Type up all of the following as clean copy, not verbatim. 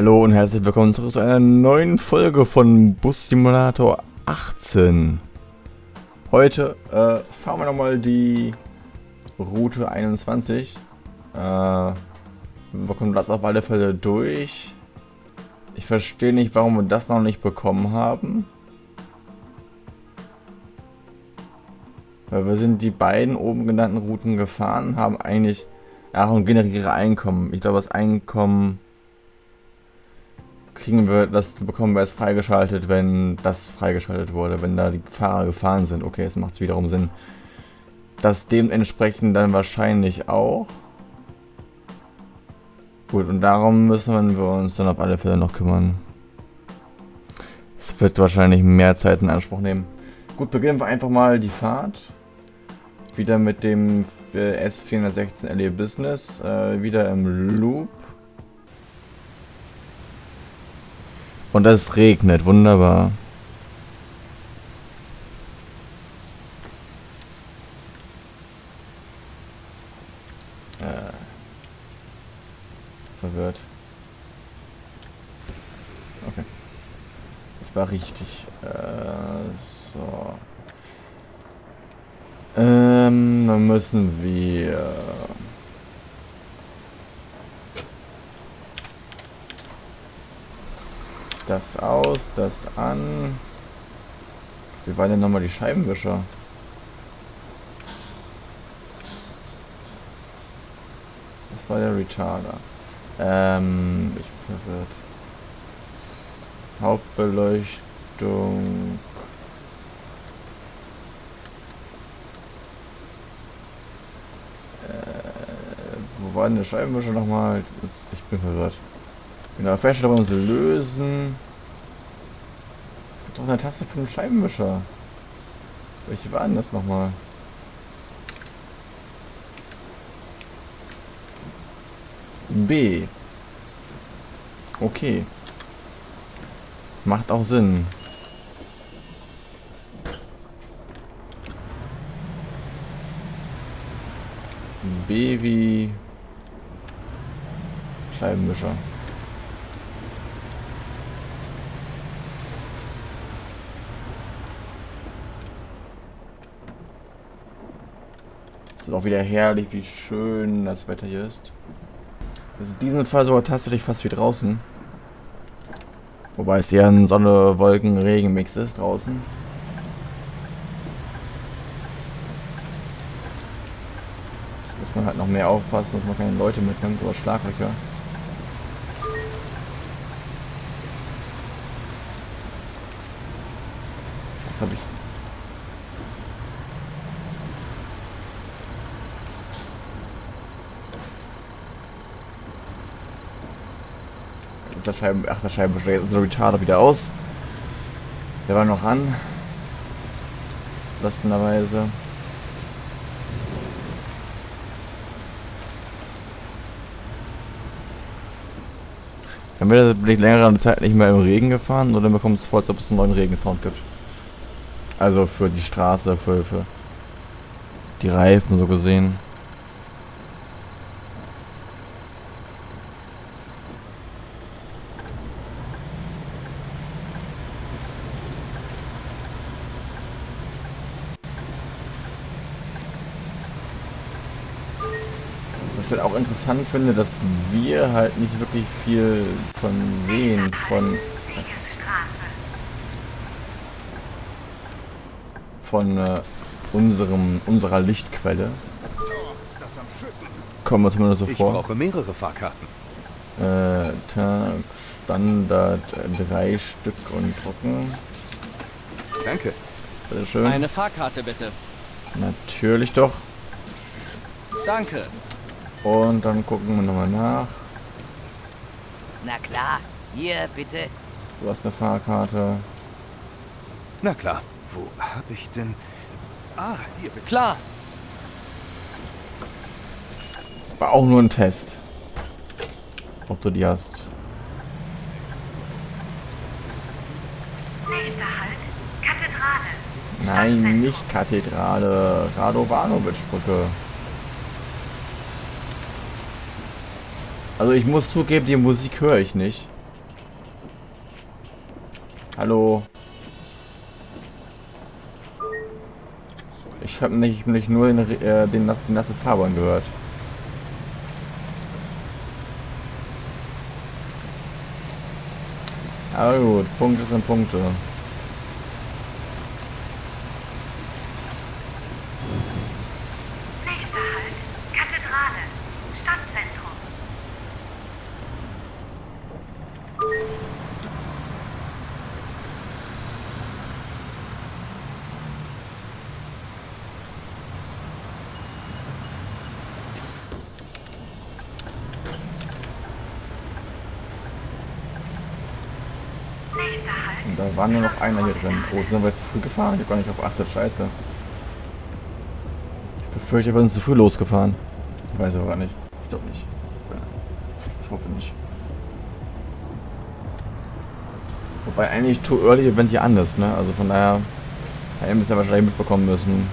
Hallo und herzlich willkommen zurück zu einer neuen Folge von Bus Simulator 18. Heute fahren wir nochmal die Route 21. Wir bekommen das auf alle Fälle durch. Ich verstehe nicht, warum wir das noch nicht bekommen haben. Weil wir sind die beiden oben genannten Routen gefahren, haben eigentlich... Ja, und generiere Einkommen. Ich glaube, das Einkommen... kriegen wir, das bekommen wir erst freigeschaltet, wenn das freigeschaltet wurde, wenn da die Fahrer gefahren sind. Okay, jetzt macht es wiederum Sinn. Das dementsprechend dann wahrscheinlich auch. Gut, und darum müssen wir uns dann auf alle Fälle noch kümmern. Es wird wahrscheinlich mehr Zeit in Anspruch nehmen. Gut, beginnen wir einfach mal die Fahrt. Wieder mit dem S416 LE Business, wieder im Loop. Und es regnet, wunderbar. Verwirrt. Okay. Das war richtig. So. Dann müssen wir... Das aus, das an. Wie waren denn nochmal die Scheibenwischer? Das war der Retarder. Ich bin verwirrt. Hauptbeleuchtung. Wo war denn der Scheibenwischer nochmal? Ich bin verwirrt. Genau, Feststellung zu lösen. Es gibt doch eine Taste für den Scheibenwischer. Welche war denn das nochmal? B. Okay. Macht auch Sinn. B wie Scheibenwischer. Es ist auch wieder herrlich, wie schön das Wetter hier ist. Das ist in diesem Fall sogar tatsächlich fast wie draußen. Wobei es eher ein Sonne-Wolken-Regen-Mix ist draußen. Jetzt muss man halt noch mehr aufpassen, dass man keine Leute mitnimmt oder Schlaglöcher. Was habe ich... Ach, der Scheibenwischer. Jetzt ist der Retarder wieder aus. Der war noch an. Lastenderweise. Dann wird er nicht längere Zeit nicht mehr im Regen gefahren, sondern bekommt es vor, als ob es einen neuen Regensound gibt. Also für die Straße, für die Reifen so gesehen. Was ich auch interessant finde, dass wir halt nicht wirklich viel von sehen, unserer Lichtquelle. Kommen wir zumindest so vor. Ich brauche mehrere Fahrkarten. Standard 3 Stück und trocken. Danke. Bitteschön. Eine Fahrkarte bitte. Natürlich doch. Danke. Und dann gucken wir nochmal nach. Na klar, hier bitte. Du hast eine Fahrkarte. Na klar, wo habe ich denn? Ah, hier bitte. Klar. War auch nur ein Test. Ob du die hast. Nächster Halt, Kathedrale. Nein, nicht Kathedrale. Radovanovic-Brücke. Also ich muss zugeben, die Musik höre ich nicht. Hallo. Ich habe nämlich nur den nassen Fahrbahn gehört. Aber gut, Punkte sind Punkte. Da war nur noch einer hier drin. Oh, sind wir jetzt zu früh gefahren? Ich hab gar nicht drauf geachtet. Scheiße. Ich befürchte, wir sind zu früh losgefahren. Ich weiß aber gar nicht. Ich glaube nicht. Ich hoffe nicht. Wobei eigentlich too early Event hier anders, ne? Also von daher müssen wir wahrscheinlich mitbekommen müssen.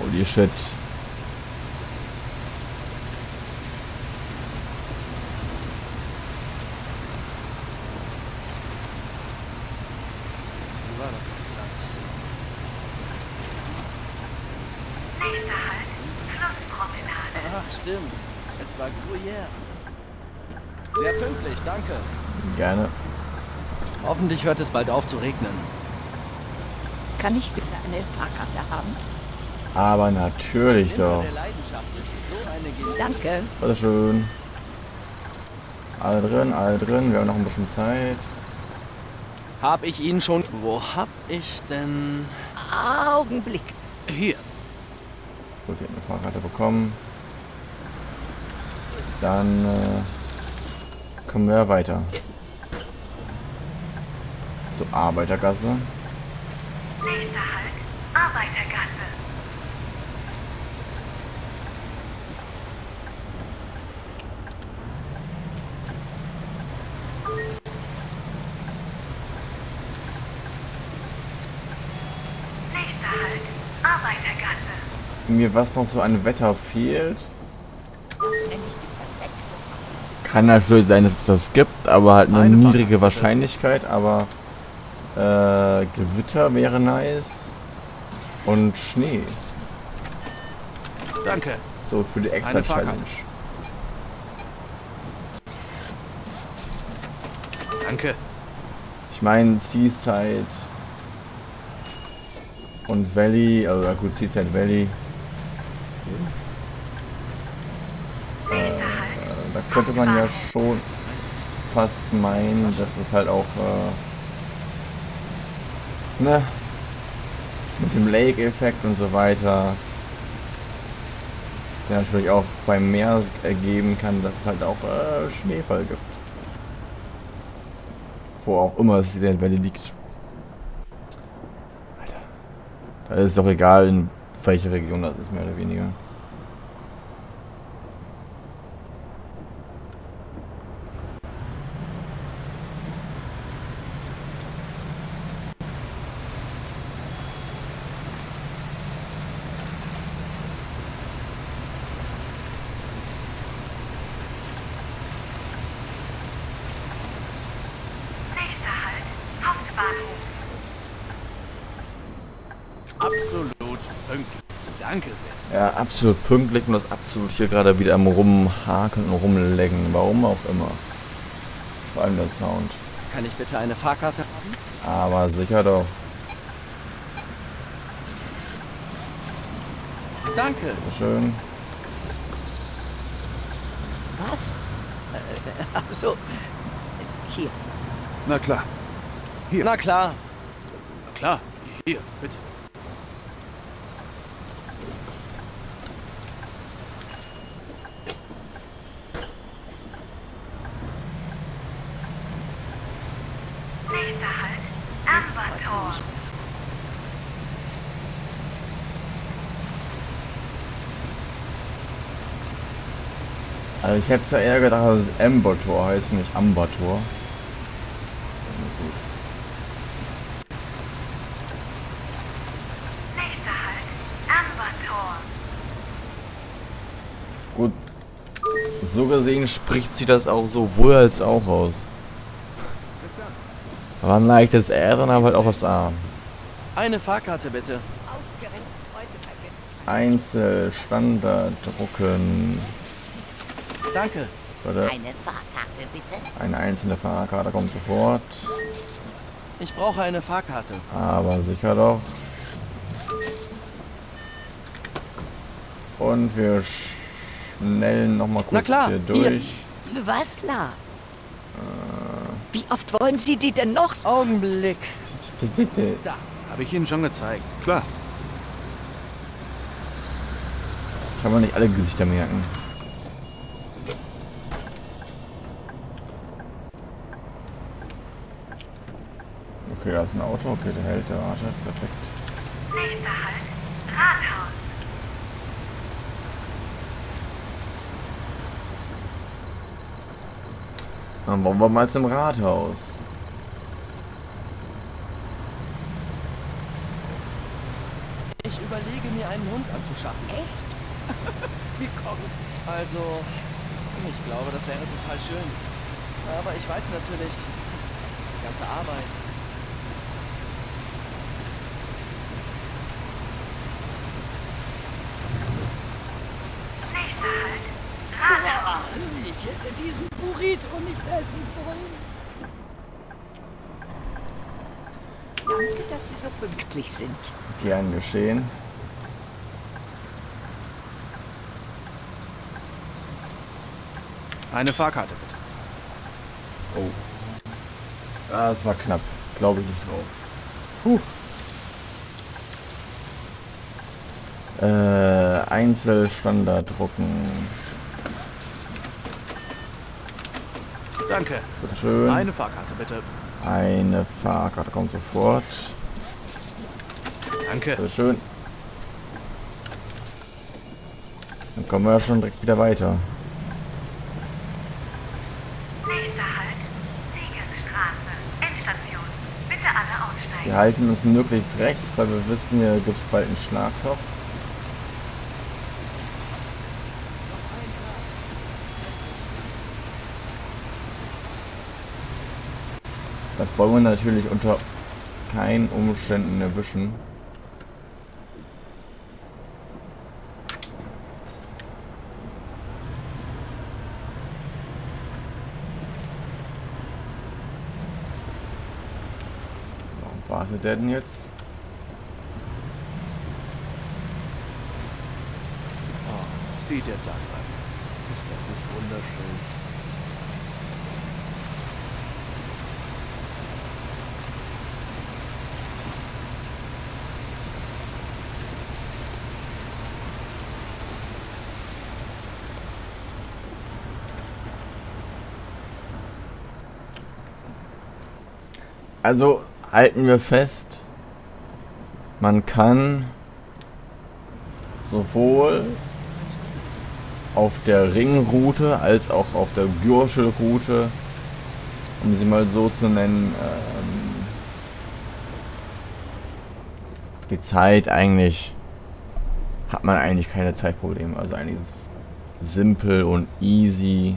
Holy shit. Sehr pünktlich, danke. Gerne. Hoffentlich hört es bald auf zu regnen. Kann ich bitte eine Fahrkarte haben? Aber natürlich doch. Danke. Bitte schön. Alle drin, alle drin. Wir haben noch ein bisschen Zeit. Hab ich Ihnen schon... Wo hab ich denn... Augenblick. Hier. Gut, wir haben eine Fahrkarte bekommen. Dann kommen wir weiter zur Arbeitergasse. Nächster Halt, Arbeitergasse. Nächster Halt, Arbeitergasse. Mir was noch so an Wetter fehlt. Kann natürlich sein, dass es das gibt, aber halt eine niedrige Wahrscheinlichkeit, aber Gewitter wäre nice und Schnee. Danke. So, für die extra Challenge. Danke. Ich meine Seaside und Valley, also gut, Seaside Valley. Könnte man ja schon fast meinen, dass es halt auch ne, mit dem Lake-Effekt und so weiter, der natürlich auch beim Meer ergeben kann, dass es halt auch Schneefall gibt. Wo auch immer es in der Welle liegt. Alter. Da ist es doch egal, in welcher Region das ist, mehr oder weniger. Absolut pünktlich. Danke sehr. Ja, absolut pünktlich und das absolut hier gerade wieder am Rumhaken und Rumlecken. Warum auch immer. Vor allem der Sound. Kann ich bitte eine Fahrkarte haben? Aber sicher doch. Danke. Schön. Was? Also, hier. Na klar. Hier. Na klar. Na klar. Hier, bitte. Also ich hätte es ja eher gedacht, dass es Amber Tor heißt, nicht Amber Tor. Nächster Halt, Amber Tor. Gut, so gesehen spricht sie das auch sowohl als auch aus. Aber ein leichtes R und aber halt auch was A. Eine Fahrkarte bitte. Einzelstandard drucken. Danke. Warte. Eine Fahrkarte bitte. Eine einzelne Fahrkarte kommt sofort. Ich brauche eine Fahrkarte. Aber sicher doch. Und wir schnellen nochmal kurz hier durch. Hier. Was? Klar. Wie oft wollen Sie die denn noch? Augenblick. Bitte. Da. Habe ich Ihnen schon gezeigt. Klar. Ich kann mir nicht alle Gesichter merken. Okay, da ist ein Auto. Okay, der hält, der wartet. Perfekt. Nächster Halt, Rathaus. Dann wollen wir mal zum Rathaus. Ich überlege mir einen Hund anzuschaffen. Echt? Wie kommt's? Also, ich glaube, das wäre total schön. Aber ich weiß natürlich, die ganze Arbeit. Ich hätte diesen Burrito nicht essen sollen. Danke, dass Sie so pünktlich sind. Gern geschehen. Eine Fahrkarte bitte. Oh. Ah, das war knapp. Glaube ich nicht drauf. Huh. Einzelstandard drucken. Danke. Bitte schön. Eine Fahrkarte, bitte. Eine Fahrkarte kommt sofort. Danke. Bitte schön. Dann kommen wir ja schon direkt wieder weiter. Nächster Halt, Siegesstraße, Endstation. Bitte alle aussteigen. Wir halten uns möglichst rechts, weil wir wissen, hier gibt es bald einen Schlagloch. Das wollen wir natürlich unter keinen Umständen erwischen. Warum wartet der denn jetzt? Oh, sieht ihr das an? Ist das nicht wunderschön? Also halten wir fest, man kann sowohl auf der Ringroute als auch auf der Gürtelroute, um sie mal so zu nennen, die Zeit eigentlich, hat man eigentlich keine Zeitprobleme. Also eigentlich ist es simpel und easy.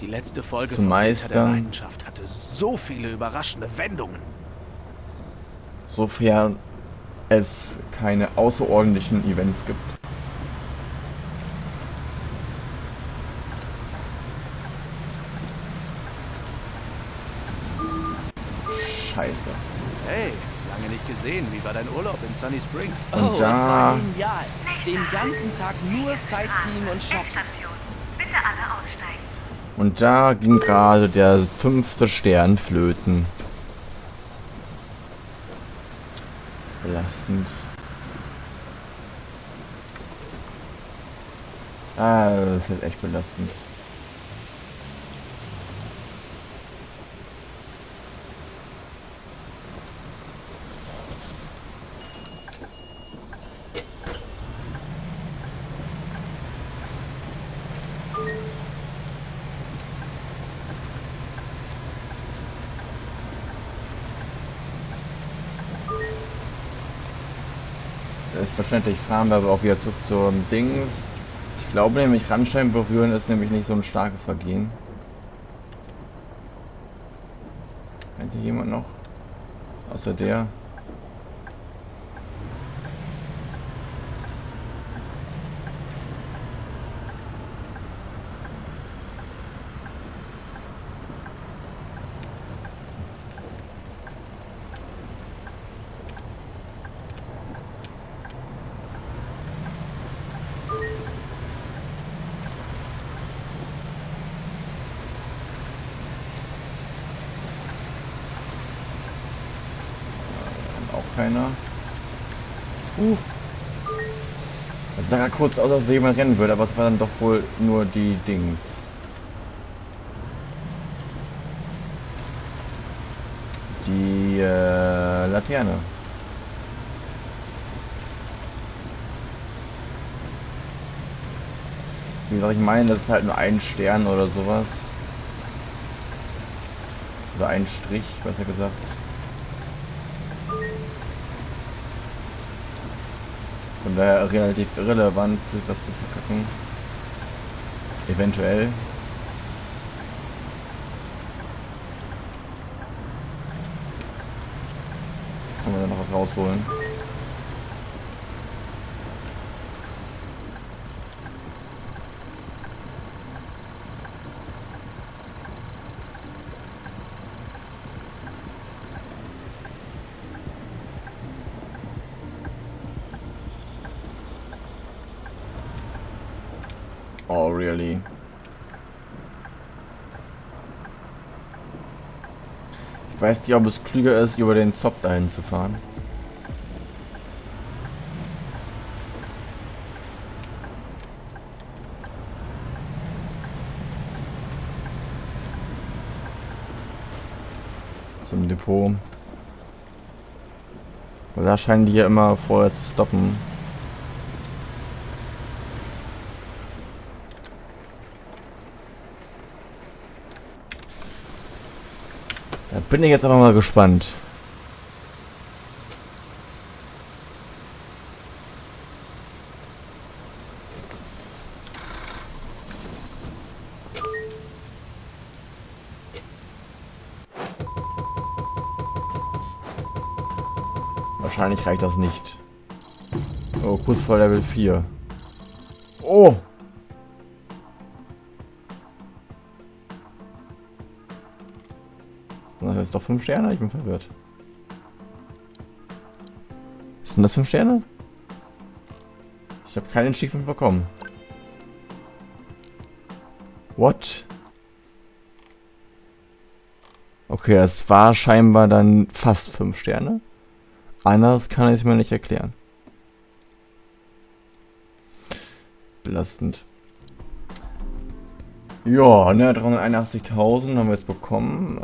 Die letzte Folge von der Leidenschaft hatte so viele überraschende Wendungen. Sofern es keine außerordentlichen Events gibt. Scheiße. Hey, lange nicht gesehen. Wie war dein Urlaub in Sunny Springs? Und oh, das war genial. Den ganzen Tag nur Sightseeing und Shopping. Bitte alle aussteigen. Und da ging gerade der 5. Stern flöten. Belastend. Ah, das ist halt echt belastend. Selbstverständlich fahren wir aber auch wieder zurück zum Dings. Ich glaube nämlich, Randstein berühren ist nämlich nicht so ein starkes Vergehen. Kennt hier jemand noch? Außer der. Keiner. Das sah kurz aus, als ob jemand rennen würde, aber es war dann doch wohl nur die Dings. Die Laterne. Wie gesagt, ich meine, das ist halt nur ein Stern oder sowas. Oder ein Strich, besser gesagt. Von daher relativ irrelevant, das zu verkacken. Eventuell. Kann man da noch was rausholen. Oh, really? Ich weiß nicht, ob es klüger ist, über den Zopf dahin zu fahren. Zum Depot. Weil da scheinen die ja immer vorher zu stoppen. Bin ich jetzt aber mal gespannt. Wahrscheinlich reicht das nicht. Oh, kurz vor Level 4. Oh! Das ist doch 5 Sterne? Ich bin verwirrt. Sind das 5 Sterne? Ich habe keinen Achievement bekommen. What? Okay, das war scheinbar dann fast 5 Sterne. Anders kann ich es mir nicht erklären. Belastend. Ja, ne, 381.000 haben wir jetzt bekommen.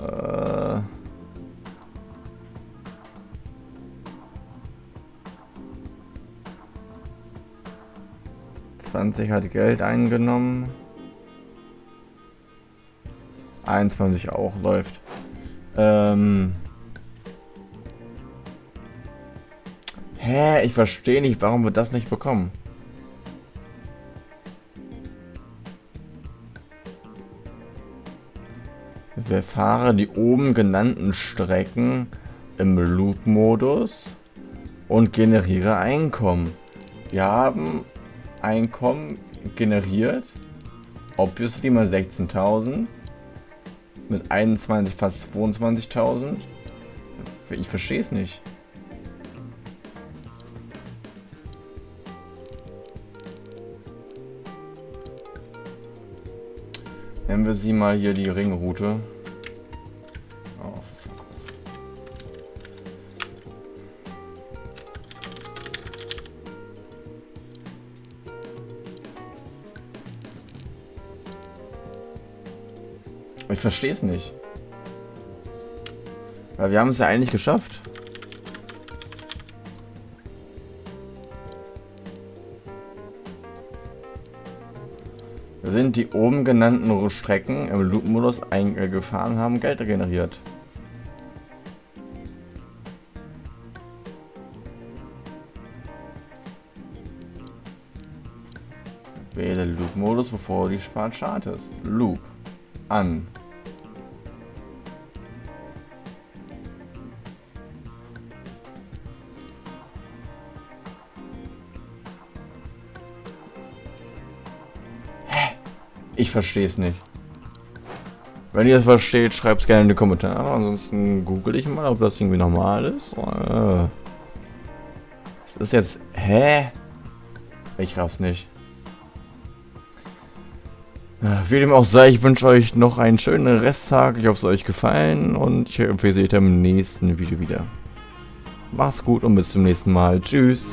$20 hat Geld eingenommen. 21 auch läuft. Hä, ich verstehe nicht, warum wir das nicht bekommen. Fahre die oben genannten Strecken im Loop-Modus und generiere Einkommen. Wir haben Einkommen generiert, obviously mal 16.000, mit 21 fast 22.000. Ich verstehe es nicht. Nehmen wir sie mal hier die Ringroute. Ich verstehe es nicht. Weil wir haben es ja eigentlich geschafft. Sind die oben genannten Strecken im Loop-Modus gefahren, haben Geld generiert. Wähle Loop-Modus, bevor du die Fahrt startest. Loop. An. Hä? Ich verstehe es nicht. Wenn ihr das versteht, schreibt es gerne in die Kommentare. Ansonsten google ich mal, ob das irgendwie normal ist. Das ist jetzt... Hä? Ich raff's nicht. Wie dem auch sei, ich wünsche euch noch einen schönen Resttag. Ich hoffe, es hat euch gefallen und ich hoffe, ihr seht euch im nächsten Video wieder. Macht's gut und bis zum nächsten Mal. Tschüss.